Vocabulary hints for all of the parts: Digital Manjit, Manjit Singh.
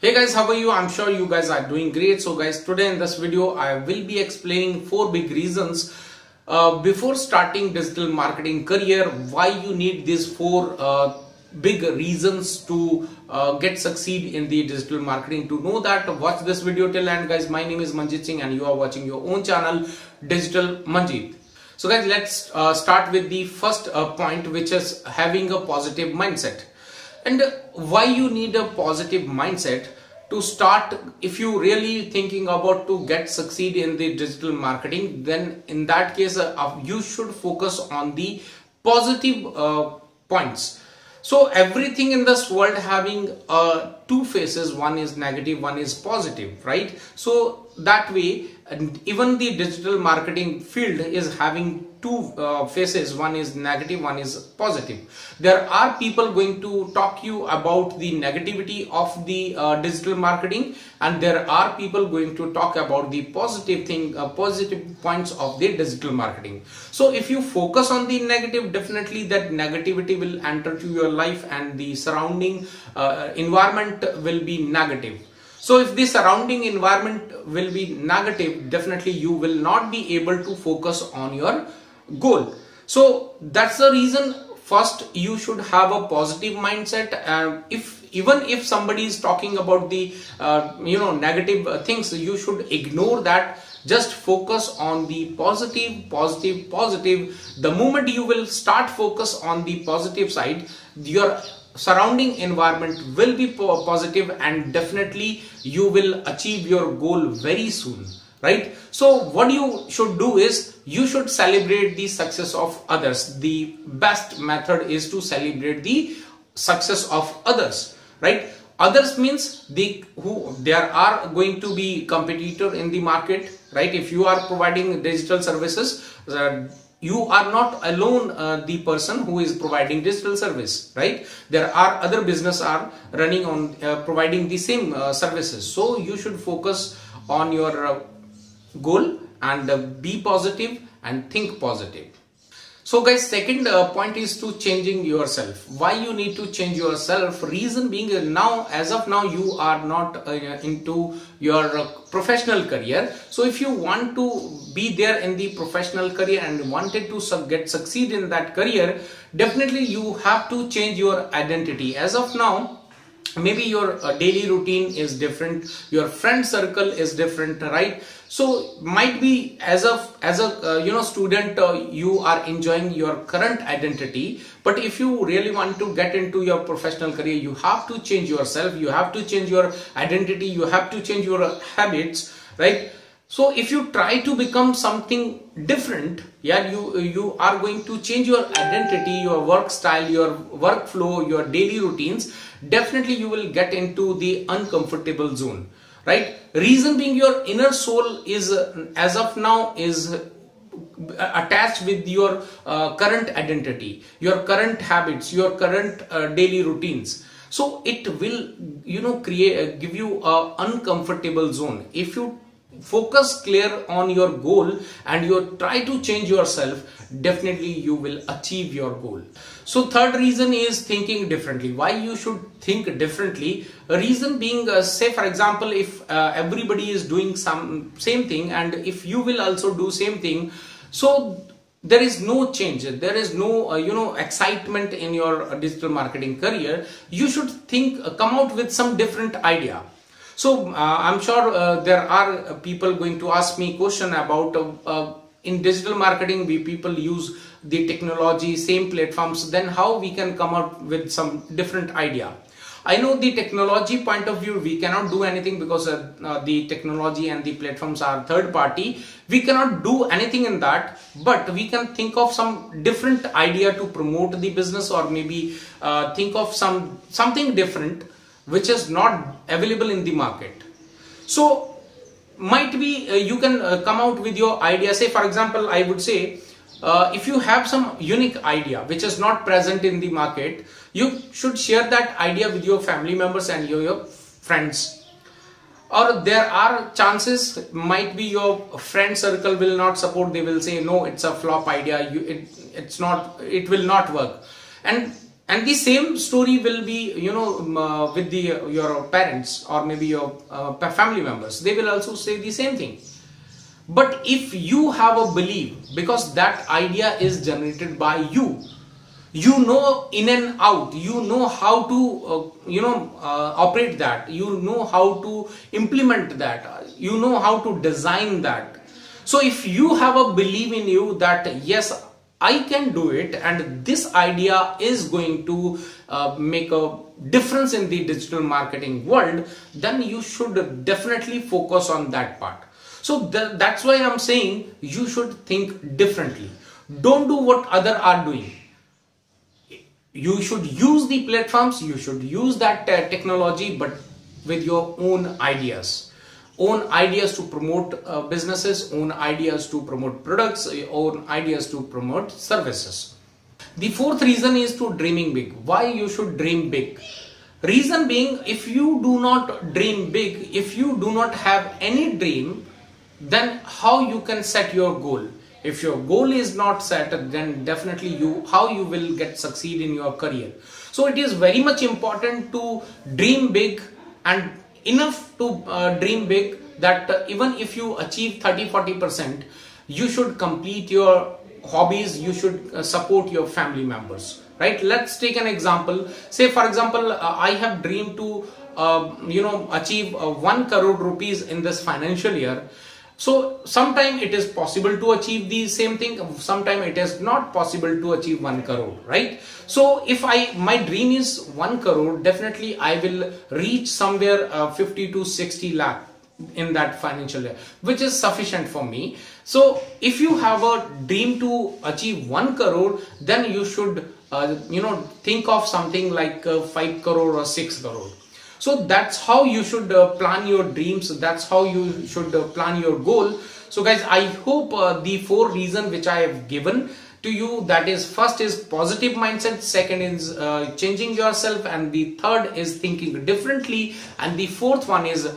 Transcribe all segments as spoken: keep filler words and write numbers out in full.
Hey guys, how are you? I'm sure you guys are doing great. So guys, today in this video I will be explaining four big reasons uh, before starting digital marketing career, why you need these four uh, big reasons to uh, get succeed in the digital marketing. To know that, watch this video till end guys. My name is Manjit Singh and you are watching your own channel, Digital Manjit. So guys, let's uh, start with the first uh, point, which is having a positive mindset. And why you need a positive mindset to start. If you really thinking about to get succeed in the digital marketing, then in that case uh, you should focus on the positive uh, points. So everything in this world having uh, two faces, one is negative, one is positive, right? So that way, and even the digital marketing field is having two uh, faces, one is negative, one is positive. There are people going to talk you about the negativity of the uh, digital marketing, and there are people going to talk about the positive thing, uh, positive points of the digital marketing. So if you focus on the negative, definitely that negativity will enter to your life and the surrounding uh, environment will be negative. So if the surrounding environment will be negative, definitely you will not be able to focus on your goal. So that's the reason first you should have a positive mindset. And if even if somebody is talking about the uh, you know negative things, you should ignore that. Just focus on the positive, positive, positive. The moment you will start focus on the positive side, your surrounding environment will be positive and definitely you will achieve your goal very soon, right? So what you should do is you should celebrate the success of others. The best method is to celebrate the success of others, right? Others means the who there are going to be competitor in the market, right? If you are providing digital services, uh, you are not alone uh, the person who is providing digital service, right? There are other business are running on uh, providing the same uh, services. So you should focus on your uh, goal and uh, be positive and think positive. So guys, second uh, point is to changing yourself. Why you need to change yourself? Reason being, uh, now as of now you are not uh, into your uh, professional career. So if you want to be there in the professional career and wanted to sub get succeed in that career, definitely you have to change your identity. As of now, maybe your uh, daily routine is different, your friend circle is different, right? So might be as a as a uh, you know student uh, you are enjoying your current identity, but if you really want to get into your professional career, you have to change yourself, you have to change your identity, you have to change your habits, right? So if you try to become something different, yeah, you you are going to change your identity, your work style, your workflow, your daily routines. Definitely you will get into the uncomfortable zone, right? Reason being, your inner soul is uh, as of now is uh, attached with your uh, current identity, your current habits, your current uh, daily routines. So it will, you know, create uh, give you a uncomfortable zone. If you focus clear on your goal and you try to change yourself, definitely you will achieve your goal. So third reason is thinking differently. Why you should think differently? Reason being, uh, say for example, if uh, everybody is doing some same thing and if you will also do same thing, so there is no change, there is no uh, you know excitement in your uh, digital marketing career. You should think uh, come out with some different idea. So uh, I'm sure uh, there are people going to ask me question about uh, uh, in digital marketing we people use the technology, same platforms, then how we can come up with some different idea. I know the technology point of view we cannot do anything because uh, uh, the technology and the platforms are third party. We cannot do anything in that, but we can think of some different idea to promote the business, or maybe uh, think of some something different which is not available in the market. So might be uh, you can uh, come out with your idea. Say for example, I would say uh, if you have some unique idea which is not present in the market, you should share that idea with your family members and your, your friends. Or there are chances might be your friend circle will not support, they will say no, it's a flop idea, you, it, it's not, it will not work. And And the same story will be, you know, uh, with the uh, your parents or maybe your uh, family members. They will also say the same thing. But if you have a belief, because that idea is generated by you, you know in and out, you know how to, uh, you know, uh, operate that, you know how to implement that, you know how to design that. So if you have a belief in you that yes, I can do it, and this idea is going to uh, make a difference in the digital marketing world, then you should definitely focus on that part. So th that's why I'm saying you should think differently. Don't do what others are doing. You should use the platforms, you should use that uh, technology, but with your own ideas. Own ideas to promote uh, businesses, own ideas to promote products, own ideas to promote services. The fourth reason is to dreaming big. Why you should dream big? Reason being, if you do not dream big, if you do not have any dream, then how you can set your goal? If your goal is not set, then definitely you, how you will get succeed in your career. So it is very much important to dream big, and enough to uh, dream big that uh, even if you achieve thirty to forty percent, you should complete your hobbies, you should uh, support your family members, right? Let's take an example. Say for example, uh, I have dreamed to uh, you know achieve uh, one crore rupees in this financial year. So sometime it is possible to achieve the same thing, sometime it is not possible to achieve one crore, right? So if I, my dream is one crore, definitely I will reach somewhere uh, fifty to sixty lakh in that financial year, which is sufficient for me. So if you have a dream to achieve one crore, then you should uh, you know think of something like uh, five crore or six crore. So that's how you should uh, plan your dreams. That's how you should uh, plan your goal. So guys, I hope uh, the four reasons which I have given to you, that is, first is positive mindset, second is uh, changing yourself, and the third is thinking differently, and the fourth one is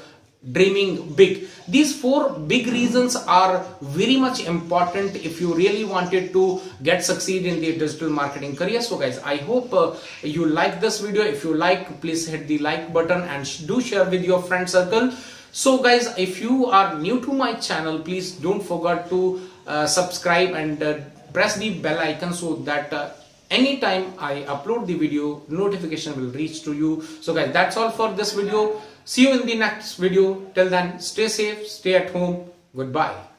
dreaming big. These four big reasons are very much important if you really wanted to get succeed in the digital marketing career. So guys, I hope uh, you like this video. If you like, please hit the like button and sh do share with your friend circle. So guys, if you are new to my channel, please don't forget to uh, subscribe and uh, press the bell icon so that uh, anytime I upload the video, notification will reach to you. So guys, that's all for this video. See you in the next video. Till then, stay safe, stay at home. Goodbye.